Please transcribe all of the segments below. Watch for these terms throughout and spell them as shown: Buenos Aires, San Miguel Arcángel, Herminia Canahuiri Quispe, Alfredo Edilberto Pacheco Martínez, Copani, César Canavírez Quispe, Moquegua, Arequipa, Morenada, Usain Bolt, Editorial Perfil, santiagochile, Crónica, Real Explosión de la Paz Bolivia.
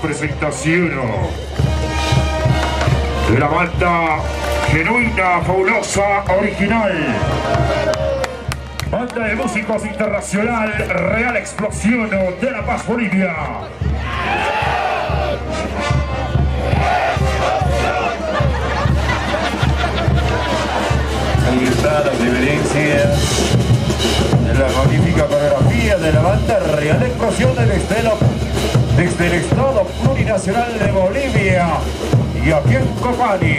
presentación de la banda genuina, fabulosa, original, banda de músicos internacional Real Explosión de la Paz Bolivia. Ahí están las reverencias de la magnífica coreografía de la banda Real Explosión desde el Estado Plurinacional de Bolivia y aquí en Copani.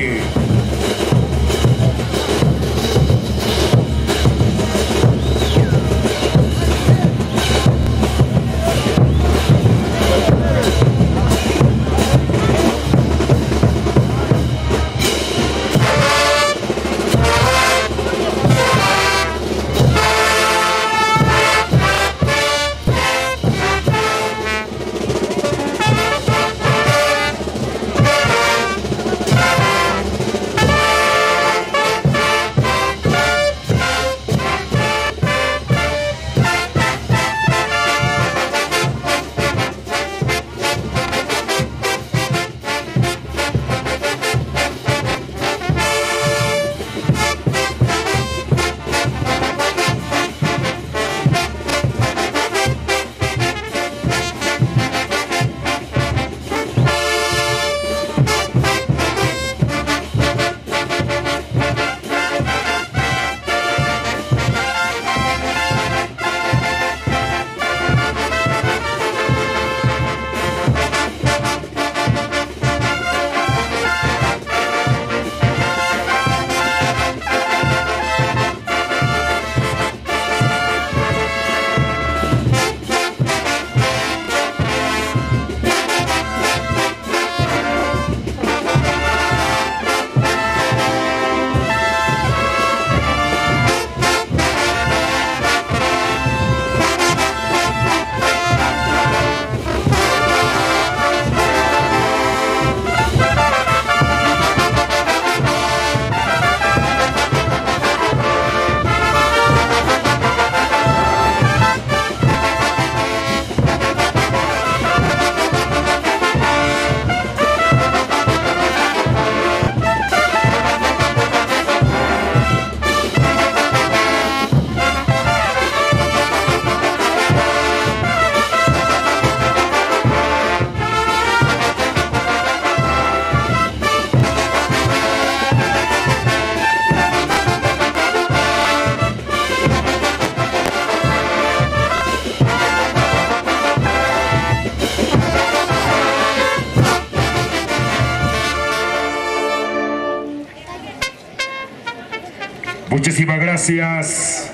Muchísimas gracias,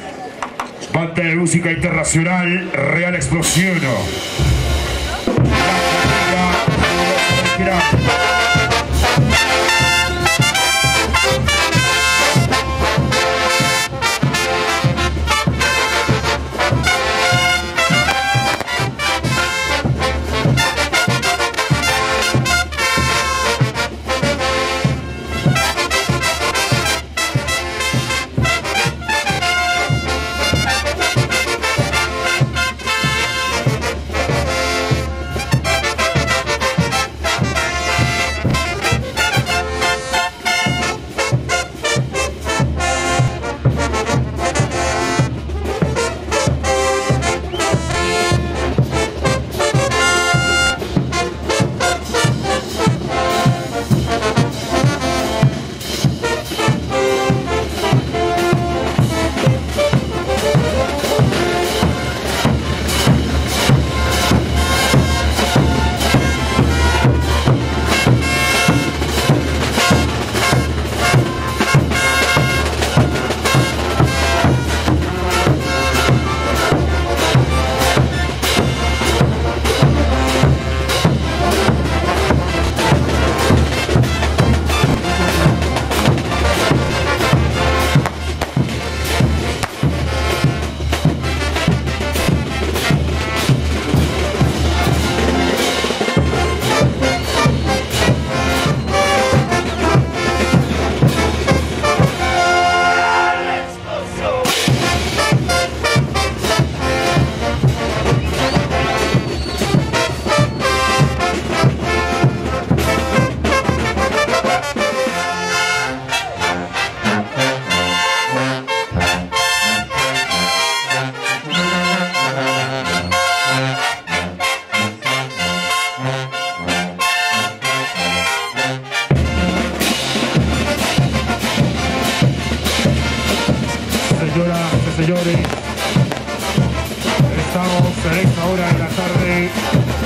banda de música internacional Real Explosión.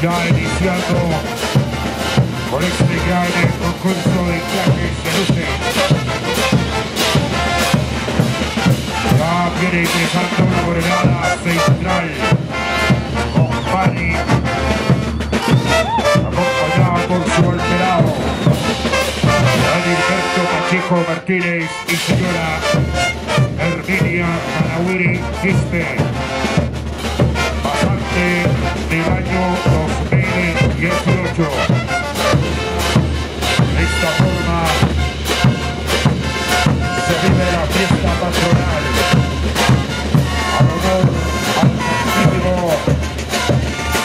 ya iniciando con este gran concurso de clases de luces. Ya viene ingresando una Morenada central con Copani, acompañado por su alterado Edilberto Pacheco Martínez y señora Herminia Canahuiri Quispe. Del año 2018. De esta forma se vive la fiesta patronal al honor al santísimo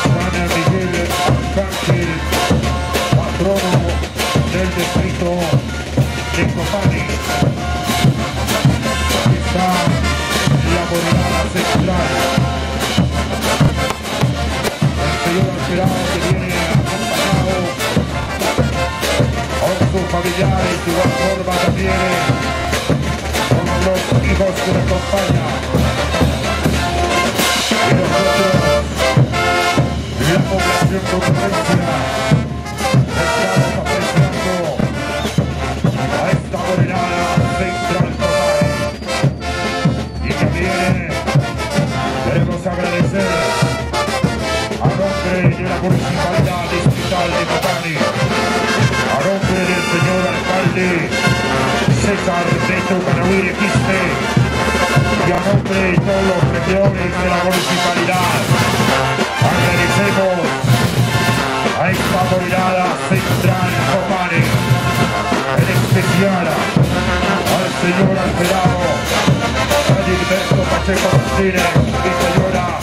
San Miguel Arcángel, patrono del distrito de Copani. Está la Morenada central. Alfredo que viene acompañado con sus familiares, de igual forma también con los hijos que le acompañan. Y nosotros, la población con presencia, estamos apreciando a esta Morenada central total. Y también queremos agradecer de la Municipalidad Distrital de Copani, a nombre del señor alcalde César Canavírez Quispe y a nombre de todos los regidores de la Municipalidad, agradecemos a esta Morenada central Copani, en especial al señor Alfredo Edilberto Pacheco Martínez y señora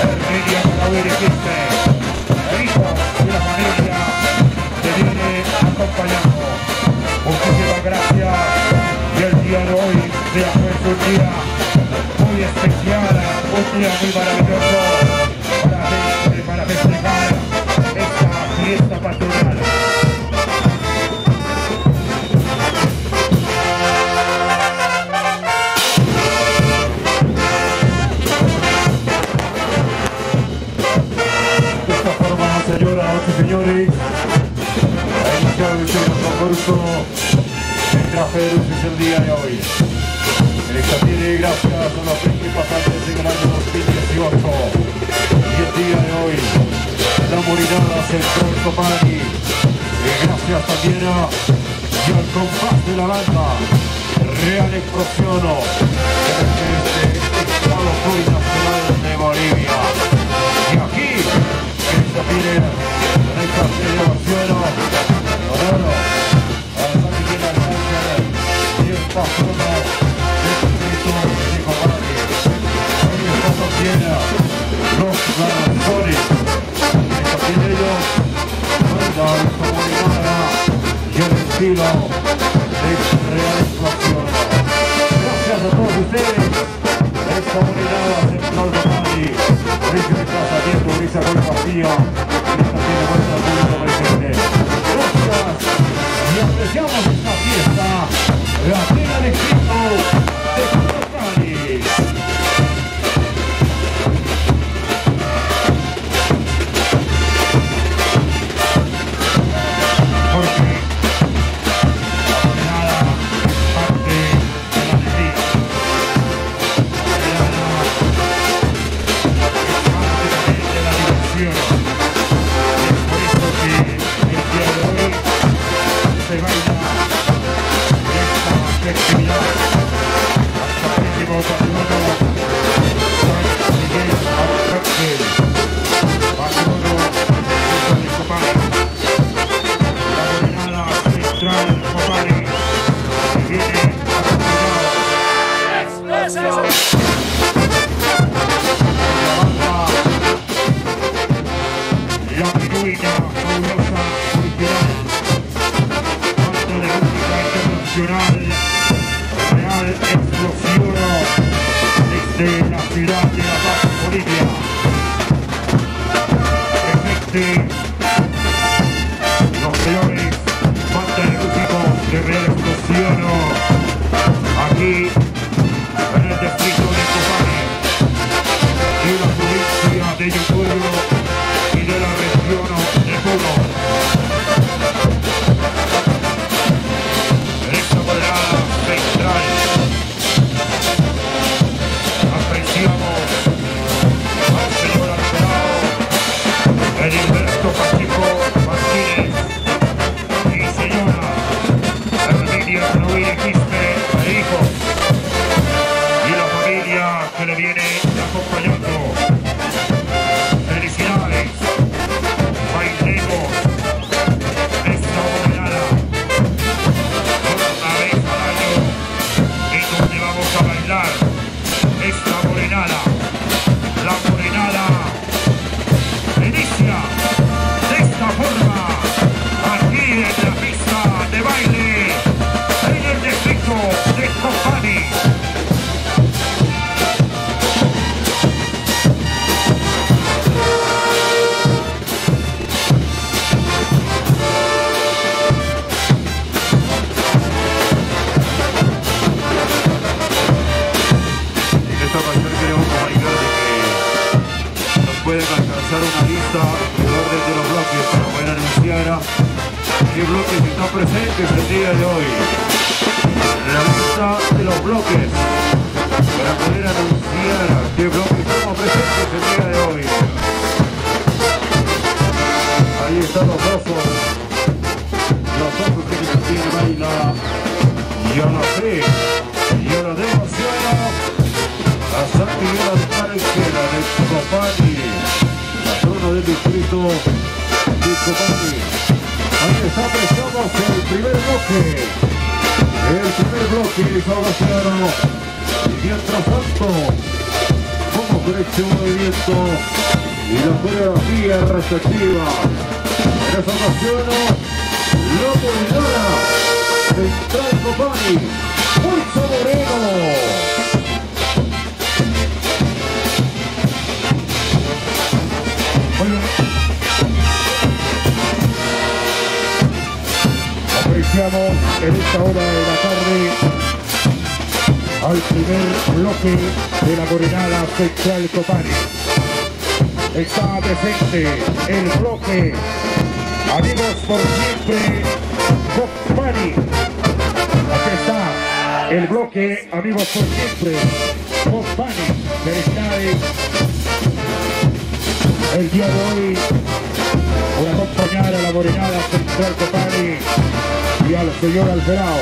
Herminia Canahuiri Quispe, un día muy especial, un día muy maravilloso para festejar esta fiesta patronal. De esta forma, señoras y señores, ha iniciado el concurso de traje el día de hoy. En esta tiene gracias a los participantes del año 2018 y el día de hoy la Morenada central Copani, gracias también y al compás de la banda Real Explosión de Estado Plurinacional de Bolivia. Y aquí en esta tiene en esta celebración honor a San Miguel Arcángel y el patrón los galardones, también ellos mandan su Morenada y el estilo de Real Explosión. Gracias a todos ustedes, esta Morenada central Copani, risa de casa, tiempo, risa con el vacío, y esta tiene vuelta al público presente. Gracias y apreciamos esta fiesta, la tiene el equipo de realizar una lista de orden de los bloques para anunciar qué bloques están presentes el día de hoy. La lista de los bloques para poder anunciar qué bloques están presentes el día de hoy. Ahí están los osos. Los osos que se tienen ahí nada. Yo no sé, yo no emociono. A San Miguel Arcángel, de Copani, patrono del distrito de Copani. Ahí está, prestamos el primer bloque. El primer bloque es abrazado. Y mientras tanto, vamos con este movimiento y la coreografía respectiva. En esa ocasión, la Morenada, central Copani, Pulso Moreno. Apreciamos en esta hora de la tarde al primer bloque de la Morenada Central Copani. Está presente el bloque Amigos por Siempre Copani. Aquí está el bloque Amigos por Siempre Copani. El día de hoy, voy a acompañar a la Morenada Central Copani y al señor Alfredo.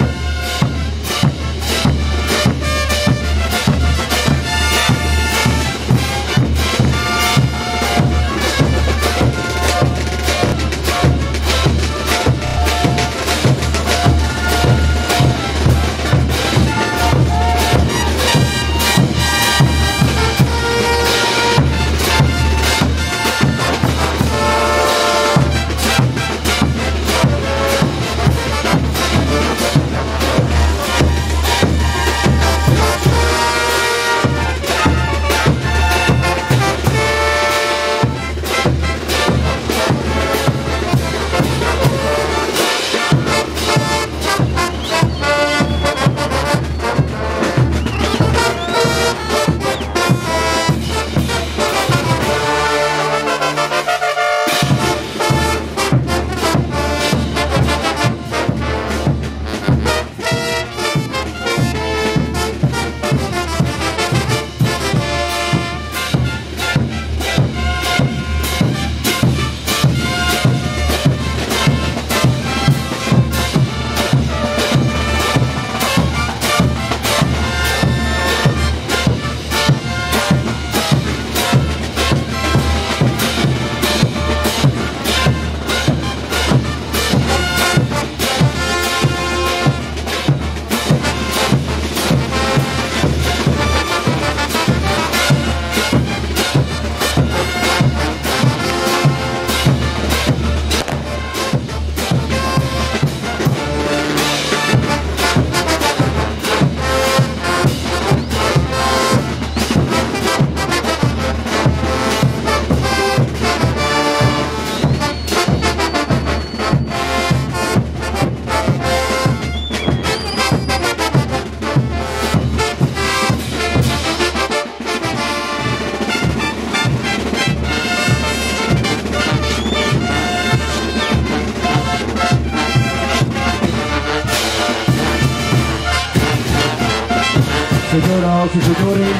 Señoras y señores,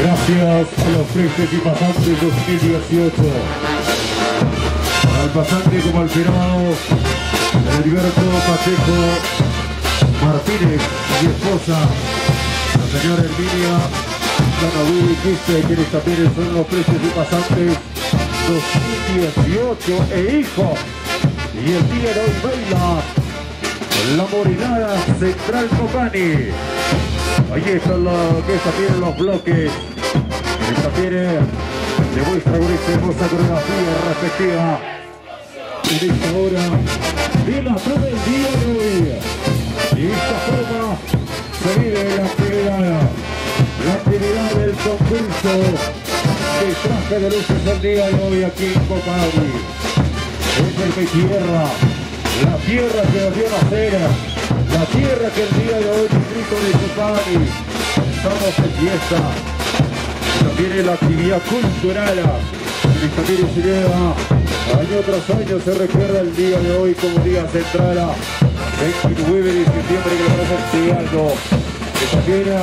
gracias a los frentes y pasantes 2018. Al pasante como al firmado, Edilberto Pacheco Martínez y esposa, la señora Herminia Canahuiri Quispe, quienes también son los frentes y pasantes 2018 e hijo. Y el día de hoy baila la Morenada Central Copani. Allí están los que también los bloques. Esta tiene demuestra con esta hermosa coreografía respectiva. En esta hora de la tarde del día de hoy. Y de esta forma se vive la actividad del concurso de traje de luces del día de hoy aquí en Copani. Es el tierra, la tierra que nos dio nacer. La tierra que el día de hoy distrito de Copani, estamos en fiesta. También la actividad cultural mi familia chilena, año tras año se recuerda el día de hoy como día central, 29 de septiembre, que lo presente algo. Esta llena,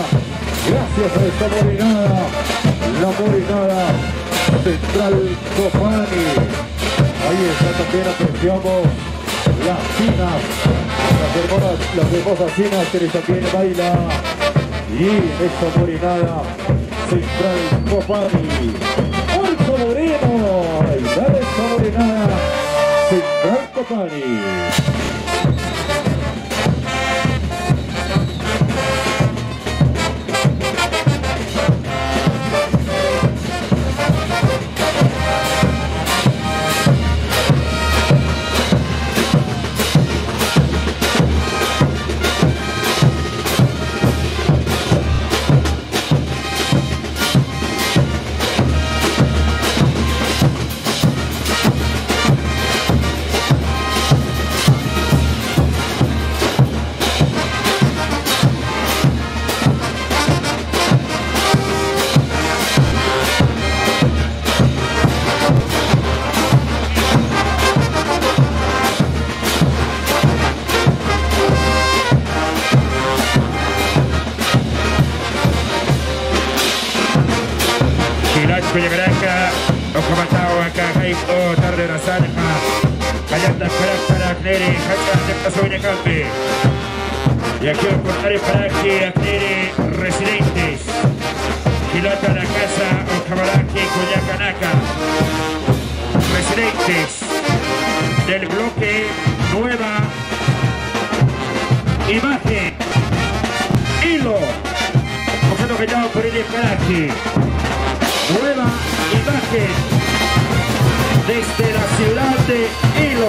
gracias a esta Morenada, la Morenada Central Copani. Ahí está también, apreciamos las chinas, las hermosas chinas que también baila. Y esta Morenada Central Copani. ¡Alto Moreno! ¡Ahí está esta Morenada Central Copani! Y aquí los portales para que atene residentes. Pilota la casa o Cabaraki Coyacanaca. Residentes del bloque Nueva Imagen. Hilo. Objeto que llama por el Esparaki. Nueva Imagen. Desde la ciudad de Hilo,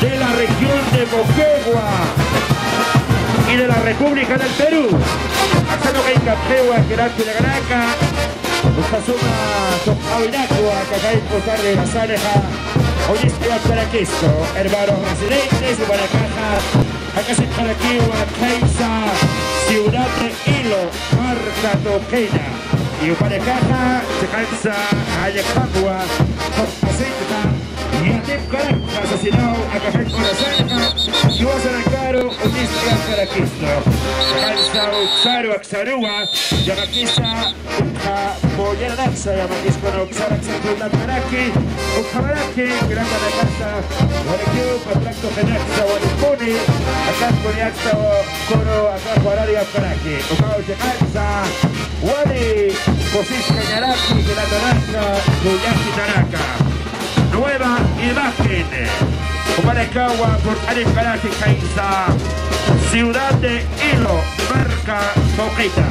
de la región de Moquegua y de la República del Perú. Acero que Capegua, que la Caraca, Buscasuma, Topavinacua, que acá hay portal de la Saneja. Hoy es que para Cristo, hermanos residentes de Guanacaja, acá se Paraquegua, Caixa, Ciudad de Hilo, Marta Toquena. Y Guanacaja, se cansa, Ayacagua, Topacita. Y a Tim Carac, asesinado a Café con la Zanja, y vos arrancaron un disco para Cristo. Calza, Uxaro, Axarúa, Yamaquisa, Uja, Boyanaxa, Yamaquisco, Uxara, Axarúa, Ujaraki, Ujabaraki, Gran Canacaza, Guarequeo, Patracto, Genaxa, Guaripone, Acarco, Niaxa, Coro, Acarco, Araria, Ujaraki, Ujao, Yamaxa, Guare, Cosisca, Yaraki, Genatanaka, Guyaki, Tanaka. Nueva Imagen, Copanecagua, Portales Paraje, Caixa, Ciudad de Hilo, Marca Toquita.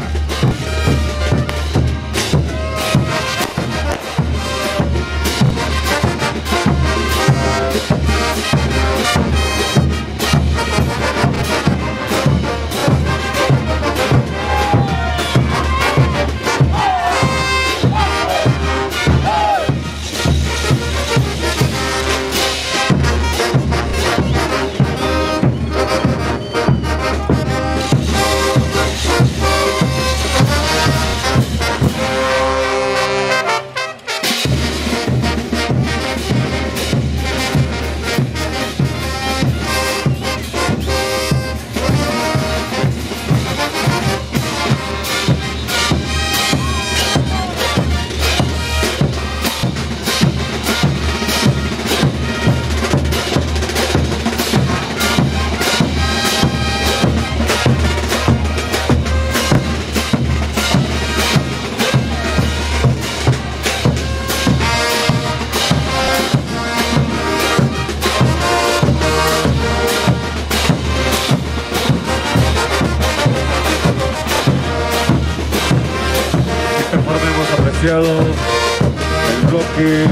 El bloque,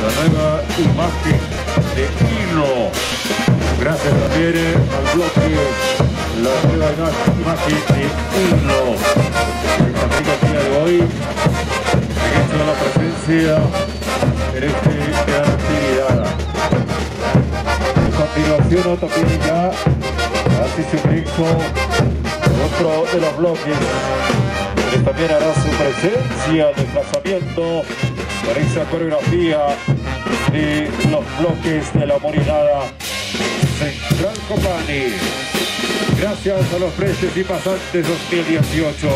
la nueva imagen de Hilo. Gracias también al bloque, la nueva imagen de Hilo. El día de hoy, han hecho la presencia en esta actividad. A continuación, también ya así se hizo otro de los bloques. También hará su presencia, desplazamiento con esa coreografía de los bloques de la Morenada Central Copani. Gracias a los precios y pasantes 2018.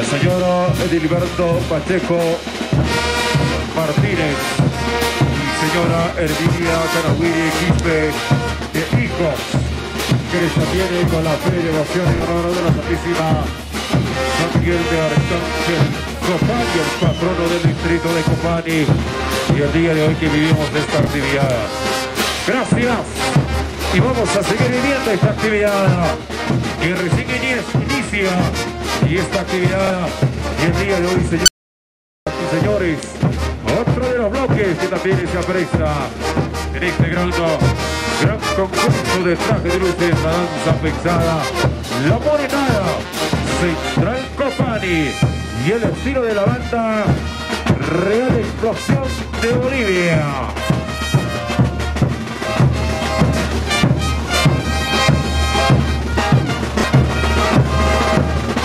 El señor Edilberto Pacheco Martínez y señora Herminia Canahuiri Quispe de hijos, que les atiene con la fe y devoción en honor de la Santísima San Miguel de Arcángel, Copani, el patrono del distrito de Copani, y el día de hoy que vivimos de esta actividad. Gracias, y vamos a seguir viviendo esta actividad que recién inicia, y esta actividad, y el día de hoy, señoras y señores, otro de los bloques que también se aprecia en este gran concurso de traje de luces, la danza pensada, la Morenada Central Copani, y el estilo de la banda Real Explosión de Bolivia.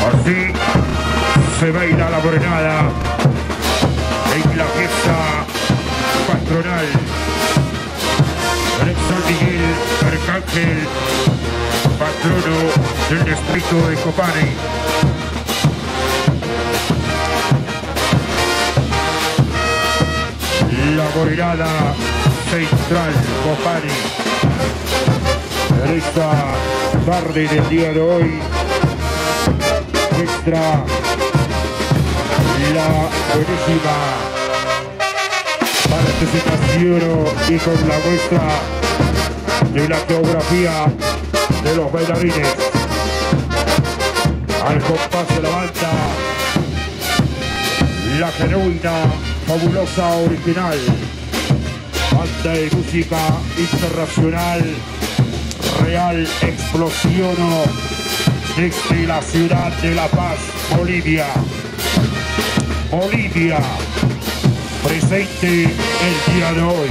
Así se baila la Morenada en la fiesta patronal del San Miguel Arcángel, patrono del distrito de Copani. La Morenada Central Copani, en esta tarde del día de hoy, muestra la buenísima participación y con la muestra de la coreografía de los bailarines, al compás de la banda, la genuina, fabulosa, original, banda de música internacional, Real Explosión desde la ciudad de La Paz, Bolivia. Bolivia, presente el día de hoy.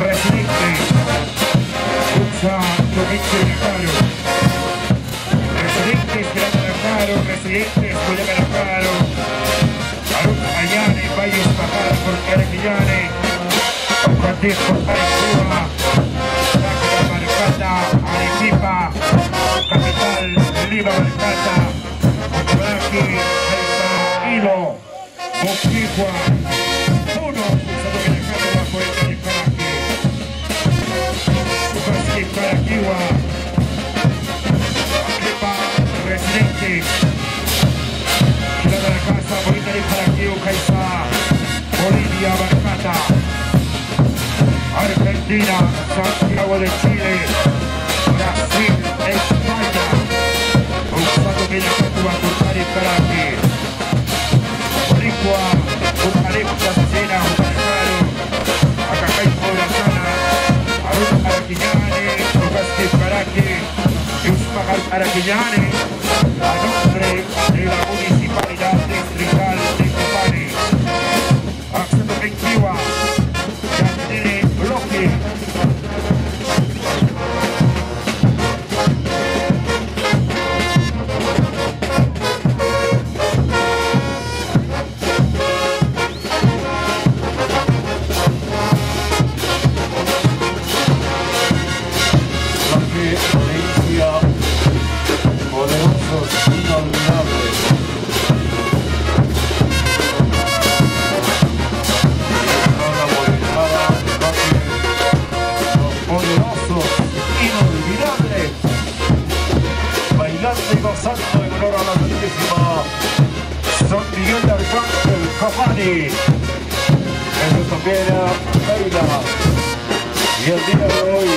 Resiste, usa, toque, secretario. Sánchez, Gran Aracaro, Residentes, Julián Aracaro, Arun Ayane, Valles Bajada por Arquillane, San Francisco, Arequipa, Sacra Marcata, Arequipa, Capital, Lima Marcata, Braque, Delta, Hilo, Moquigua. Residente, Ciudad de la Casa, Bonita de Paraguay, Caipa, Bolivia, Barcata, Argentina, Santiago de Chile, Brasil, España, Usado de la Catuba, Cutari, Paraguay, Boricua, Bucareo, Casacena, Bucareo, Acacay, Poblasana, Aruna, Arquiñanes, Lucas, Paraguay. Araquillane, a nombre de la Municipalidad Distrital de Copani. Acción efectiva, ya tiene bloque. Copani, en nuestra piedra Peida, y el día de hoy,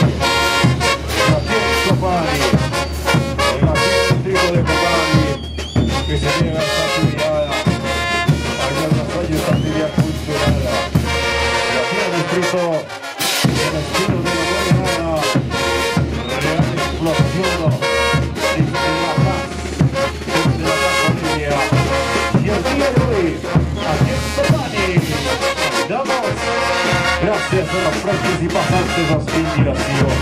también Copani, el antiguo de Copani, que se niega esta actividad, allá en la calle esta actividad cultural, y aquí en el distrito, en el estilo de la Morenada, Real Explosión de la Paz Bolivia, y el día de hoy, damos gracias a los participantes 2018.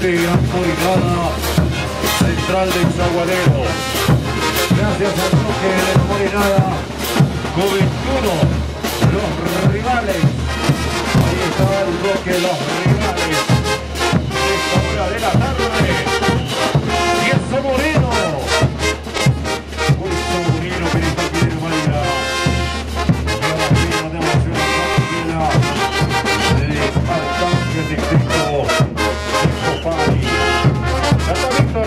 Quispe, gran Morenada, central de Chaguadero. Gracias al bloque de Morenada, Juventudo, los rivales. Ahí estaba el bloque de los rivales. Esta hora de la tarde, Tieso Moreno. Tieso Moreno que está aquí en María. La de la Arcángel de Cristo, de Copani. Canta Víctor, con la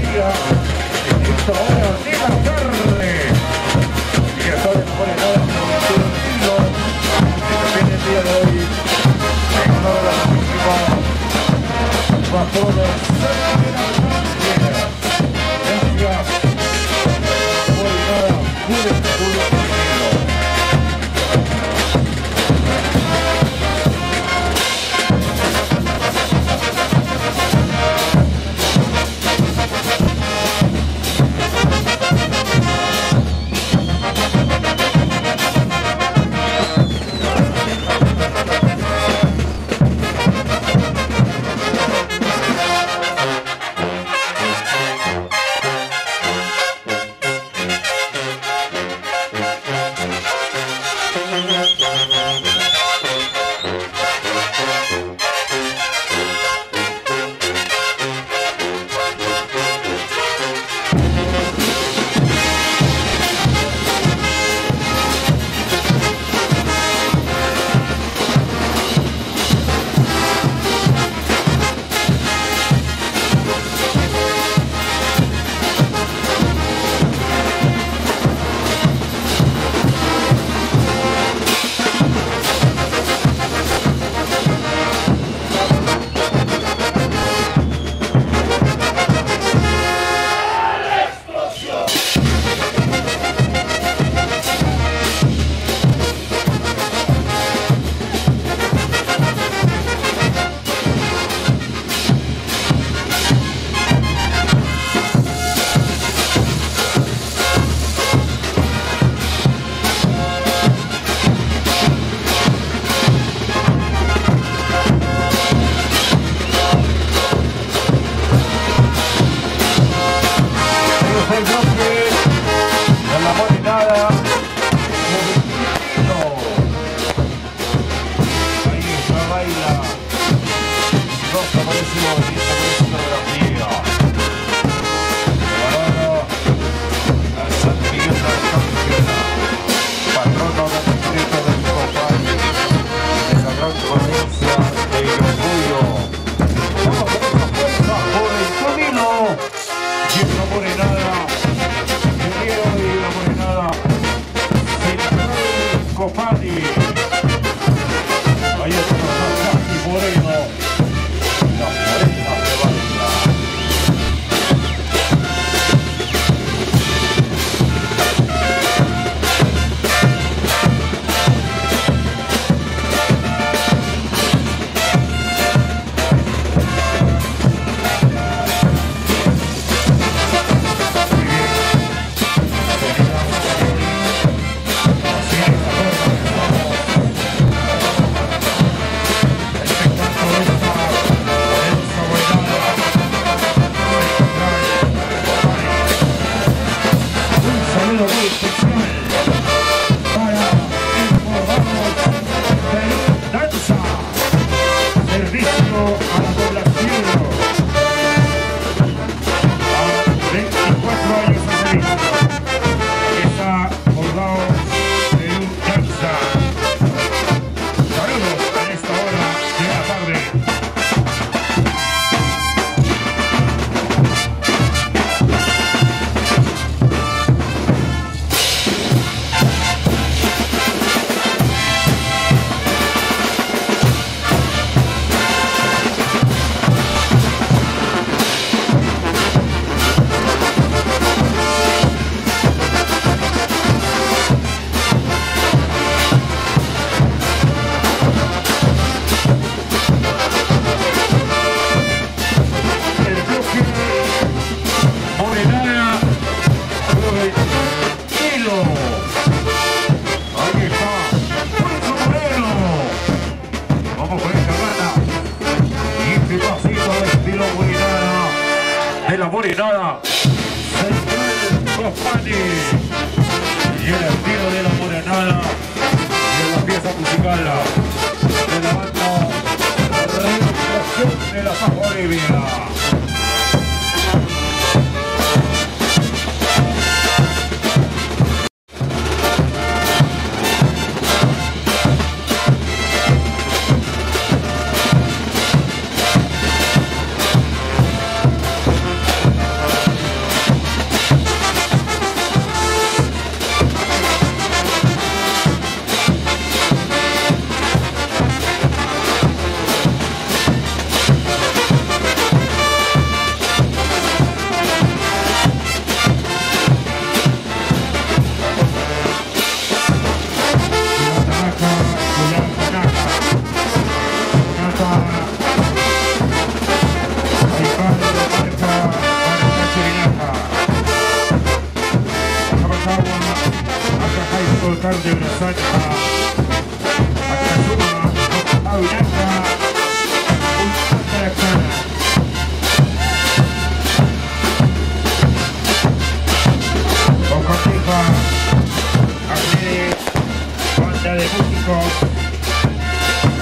vida, Alfredo Edilberto Pacheco de la Morenada, Copani, y el estilo de la Morenada, y en la pieza musical de la banda Real Explosión de la Paz Bolivia.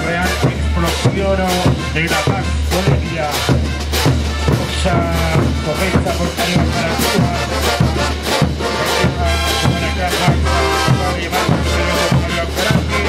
Real Explosión de la Paz Bolivia, mucha cobertura por arriba para Cuba, por acá para arriba para los Copani.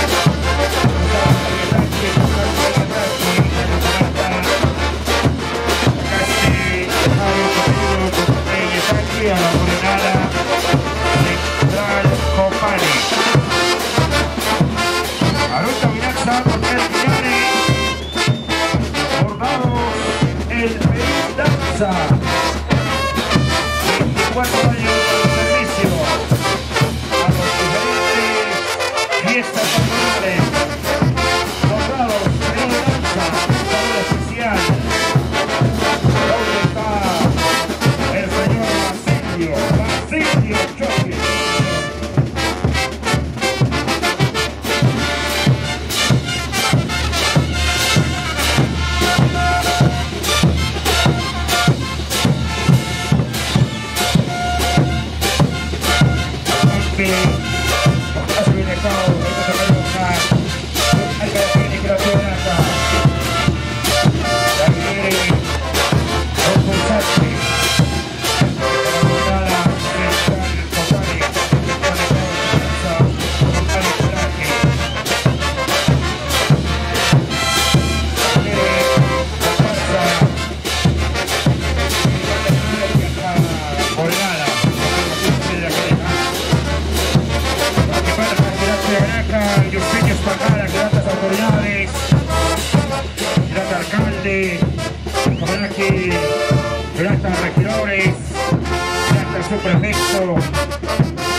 su prefecto,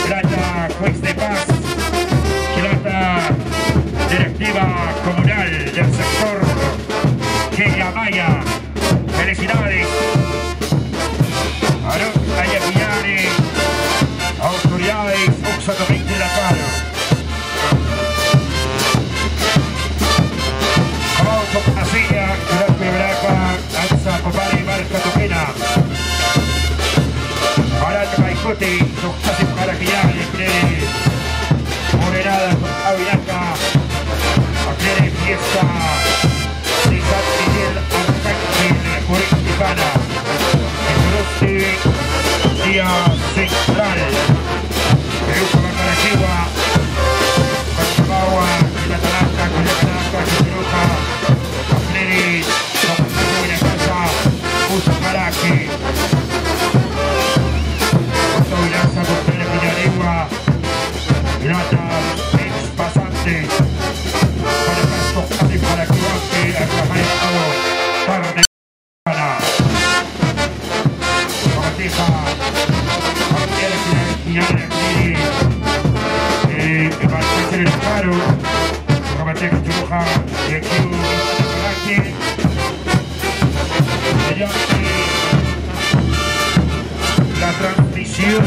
Plata Juez de Paz, Plata Directiva Comunal del sector Queyamaya. Felicidades a los ayacuyanes, autoridades Oxatomín de la Paz. Como Asilla, Gran Quebraca, Alza Copani, Marca Topena. Barata Paicote, Tocase para Giales, Pérez, Morenada, Aviaca, Pérez Fiesta, de San Miguel Arcángel, Corintipana, el Cruce, Día Central, Perú, Cabacarachiva, Cachapagua, La Talanca, Cachapagua, la transmisión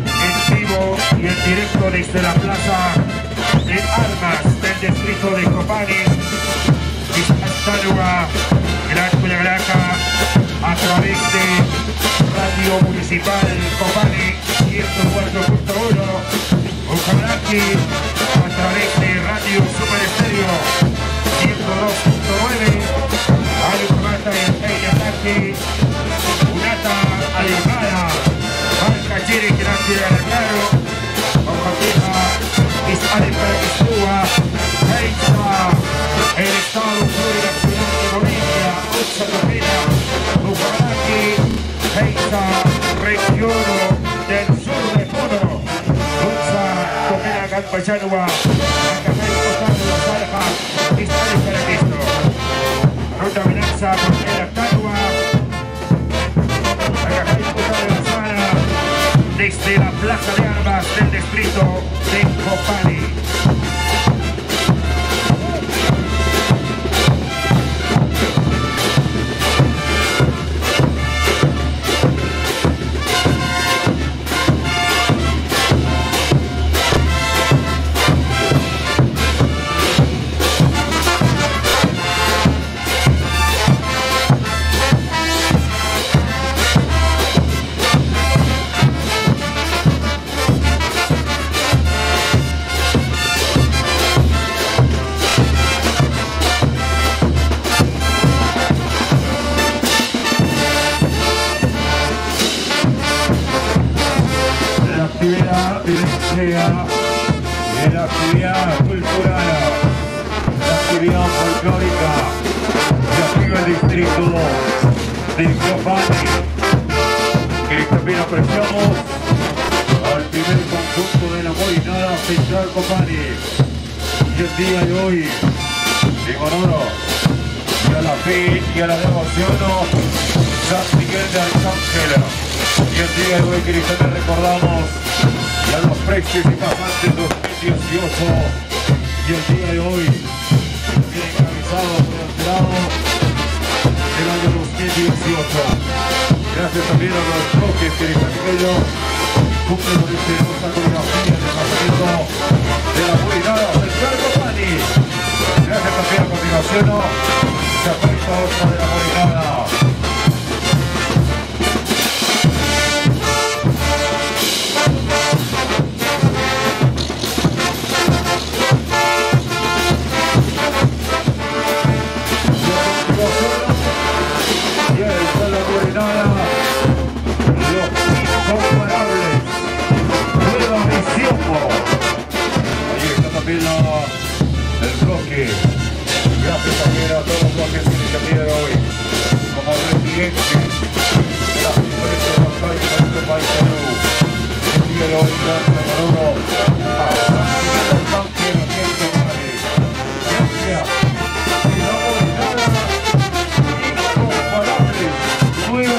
en vivo y en directo desde la plaza de armas del distrito de Copani, Iztaccíhuatl, Gran Cuyagraca, a través de Radio Municipal Copani 104.1, Ucalaki, a través de Radio Super Estéreo 102.9, Alfamata y Herminia Canahuiri, Unata Alejada, Marca Chile, Gran Ciudad del Caro, Ocateja, Isalepa Estúa, Heisa, el Estado Florida, Ciudad de Bolivia, Ocha Topena, Bucaraki, Heisa, Región del Sur de Fono, Ocha Topena, Galpayanua, Acapel, Ocano, Salva, Isalepa de Cristo. Ruta Amenaza, Morenada, Cagua, la Sana, desde la plaza de armas del distrito de Copani. La actividad cultural, la actividad folclórica de aquí del distrito de Copani, que también apreciamos al primer conjunto de la Morenada Central Copani. Y el día de hoy, en honor y a la fe y a la devoción San Miguel de Arcángel, y el día de hoy, queridos, les recordamos a los precios y pasantes 2018, y el día de hoy bien encabezado por Alfredo del año 2018. Gracias también a los bloques que cumplen con esta coreografía de pasamiento de la Morenada Central Copani. Gracias también a continuación se apuesta otra de la Morenada. Gracias también a todos los que se iniciaron hoy como presidente de la Junta de nuestro país Perú. El día de hoy, gracias a todos, gracias y la Morenada, incomparables, nuevo cielo.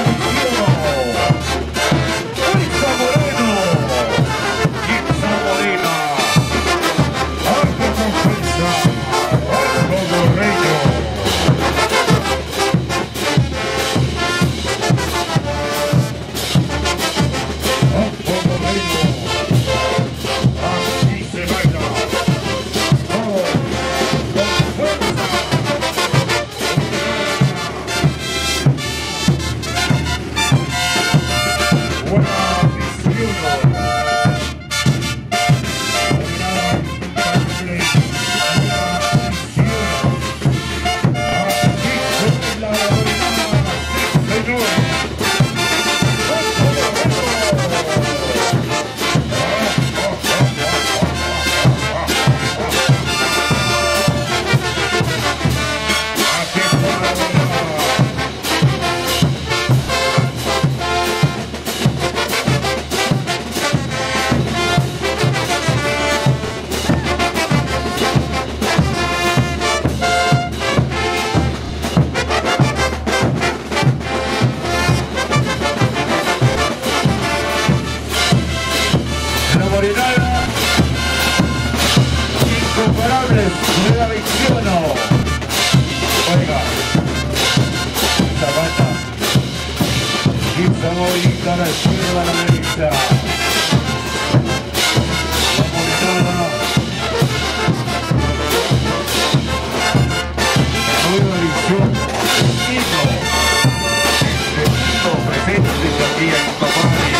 Morenada, incomparables, nueva 21. Oiga, esta bata, quizá movilita la izquierda, la derecha. La Morenada, nueva edición, himno, presentes aquí en Copani.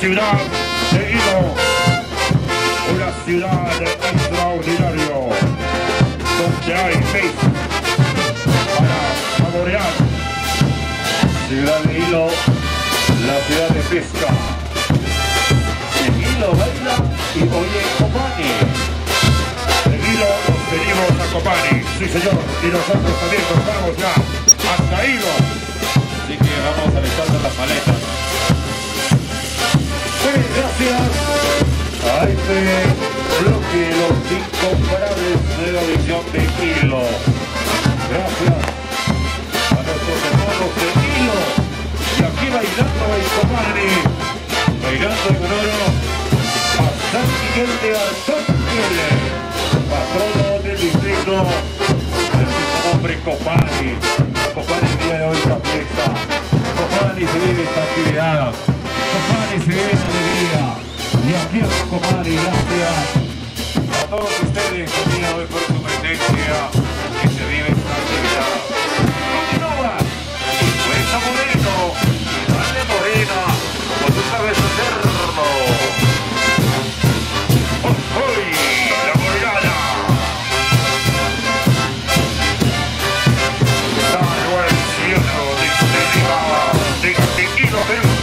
Ciudad de Hilo, una ciudad extraordinaria, donde hay fe para saborear. Ciudad de Hilo, la ciudad de pesca. De Hilo baila y oye Copani. De Hilo nos venimos a Copani, sí señor, y nosotros también nos vamos ya hasta Hilo. Así que vamos a echarnos las maletas. Gracias a este bloque de los incomparables de la edición de Hilo. Gracias a nuestros hermanos de Hilo. Y aquí bailando el Copani, bailando en honor a San Miguel de Arcángel, patrono del distrito del mismo nombre Copani. Copani el día de hoy está fiesta. Copani se vive esta actividad. Copani se vive esta alegría. Y aquí es Copani, gracias a todos ustedes que día hoy por su presencia que se vive esta actividad. Continúa, cuenta Moreno, y dale Morena, como tú sabes hacerlo. ¡Hoy, la Morenada! ¡Dale, buen cielo, de Hilo, Perú!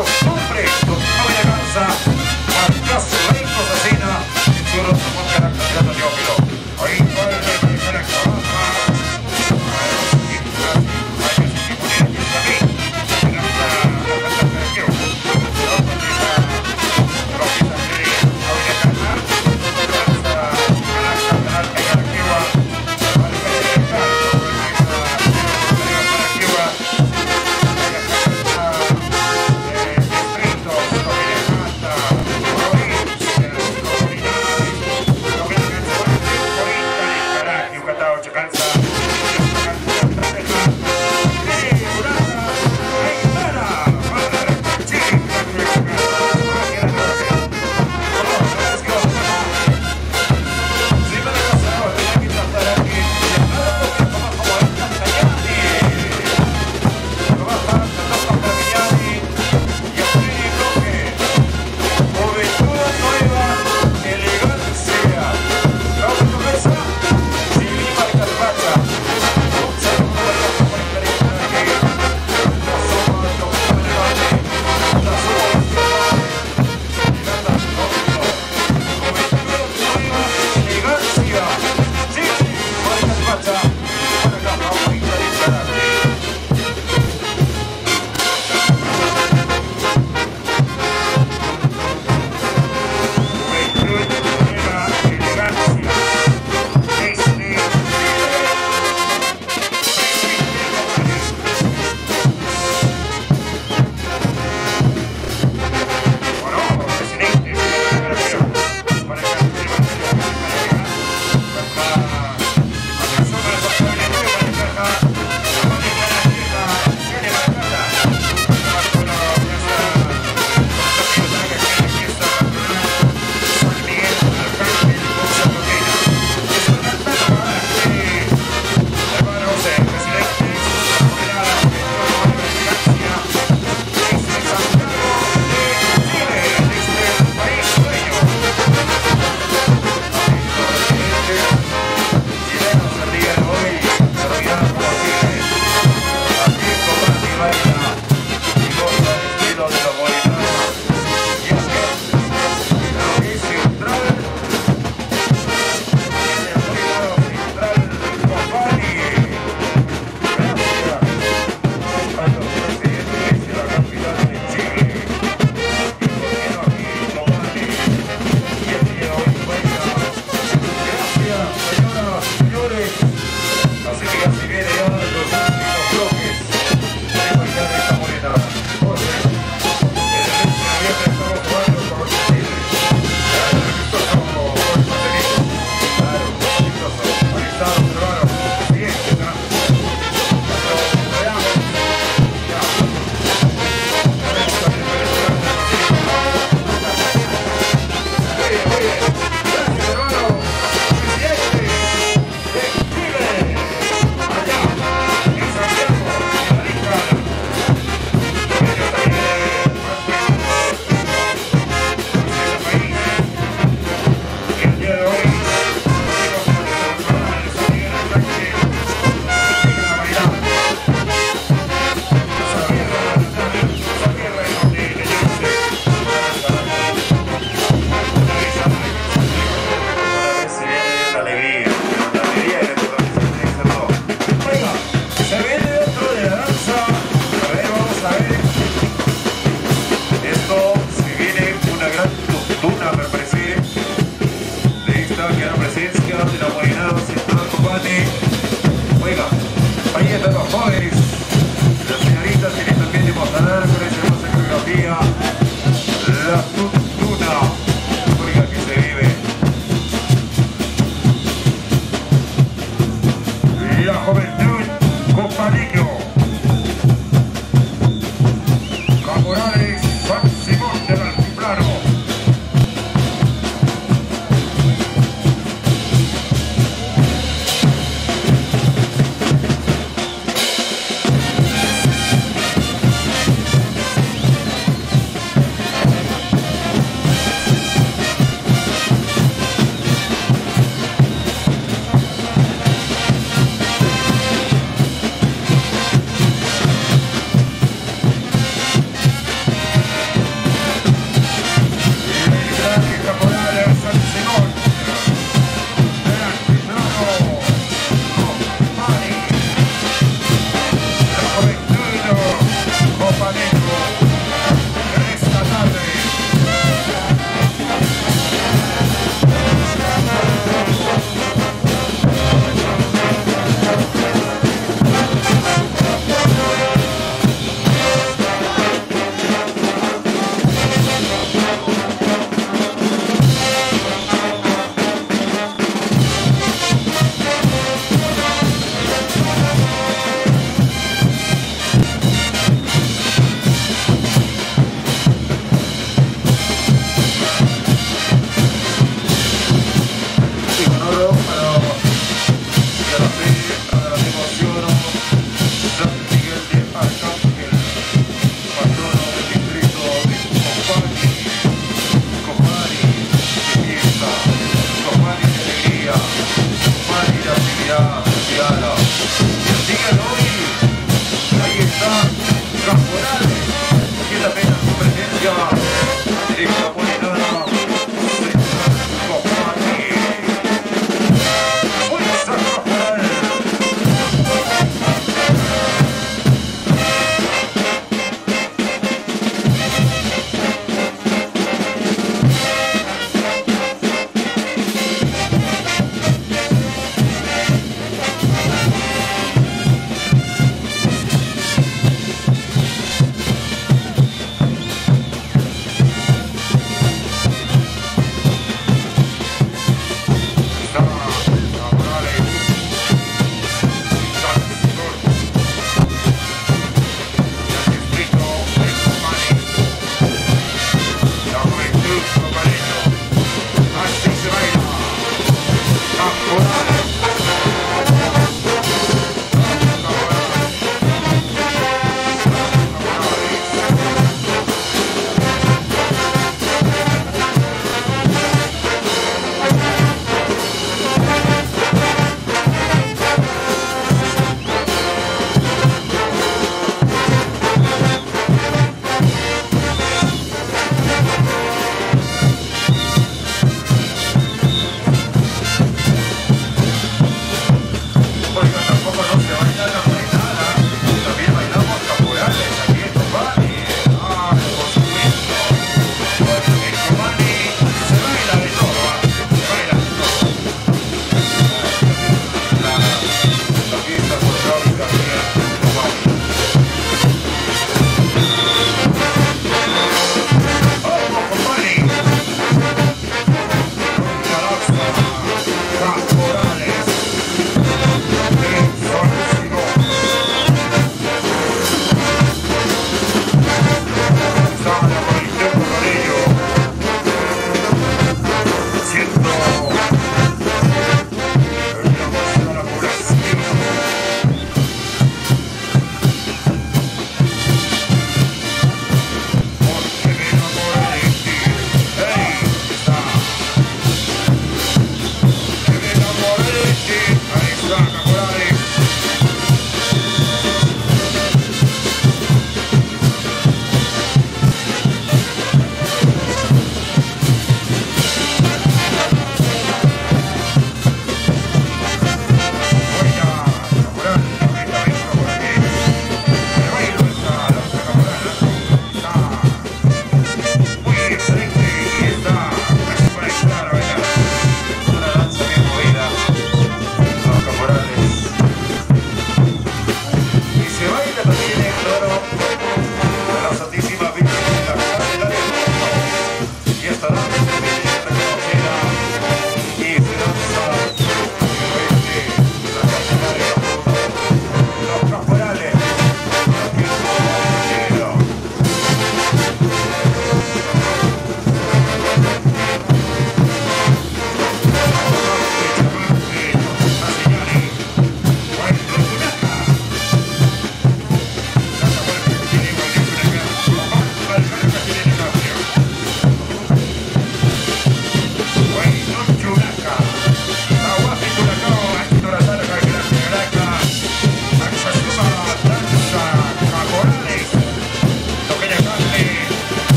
costumbre, con una venganza, marcas su rey asesina, su rostro con carácter de Diófilo. Ahí va el rey de la corona,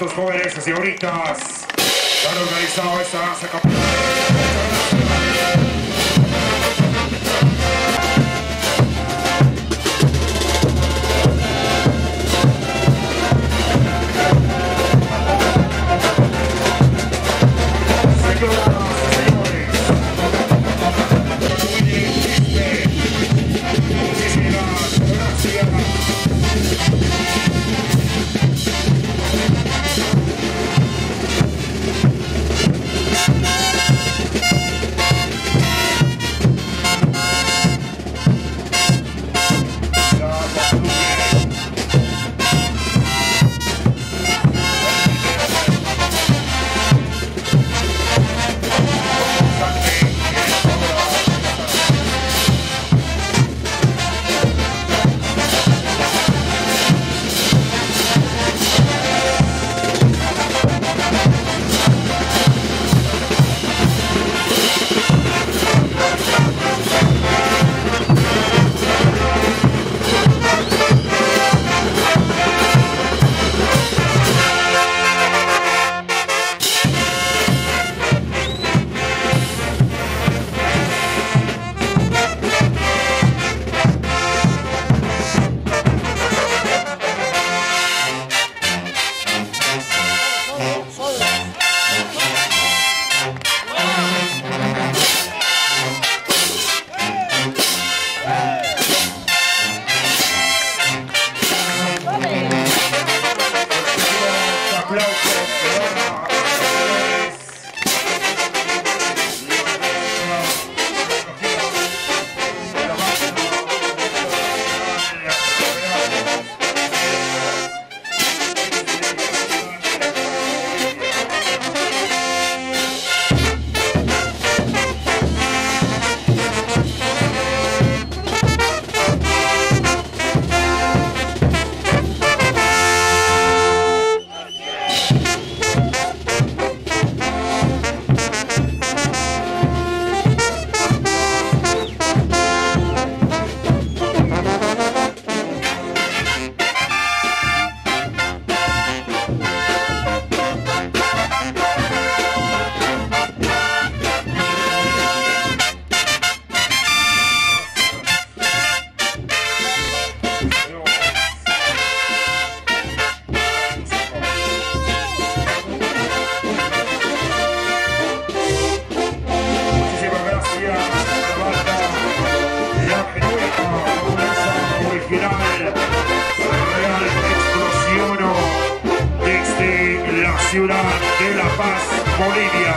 estos jóvenes y señoritas que han organizado esta danza campesina. Ciudad de La Paz, Bolivia.